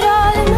it all in